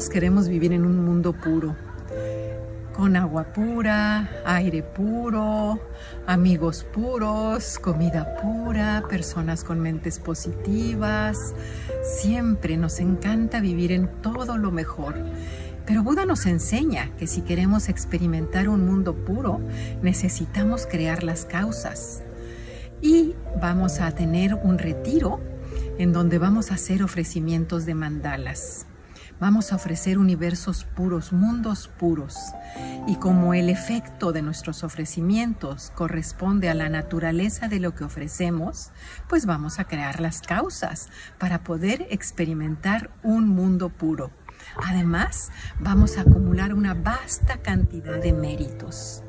Todos queremos vivir en un mundo puro, con agua pura, aire puro, amigos puros, comida pura, personas con mentes positivas. Siempre nos encanta vivir en todo lo mejor. Pero Buda nos enseña que si queremos experimentar un mundo puro, necesitamos crear las causas. Y vamos a tener un retiro en donde vamos a hacer ofrecimientos de mandalas. Vamos a ofrecer universos puros, mundos puros. Y como el efecto de nuestros ofrecimientos corresponde a la naturaleza de lo que ofrecemos, pues vamos a crear las causas para poder experimentar un mundo puro. Además, vamos a acumular una vasta cantidad de méritos.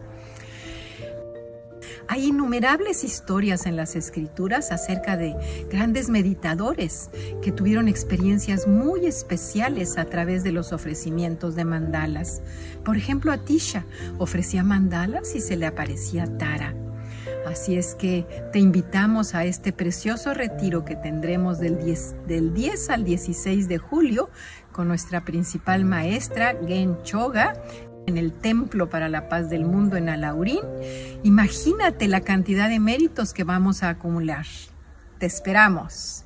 Hay innumerables historias en las escrituras acerca de grandes meditadores que tuvieron experiencias muy especiales a través de los ofrecimientos de mandalas. Por ejemplo, Atisha ofrecía mandalas y se le aparecía Tara. Así es que te invitamos a este precioso retiro que tendremos del 10 al 16 de julio con nuestra principal maestra, Guen Chokga, en el Templo para la Paz del Mundo en Alaurín. Imagínate la cantidad de méritos que vamos a acumular. Te esperamos.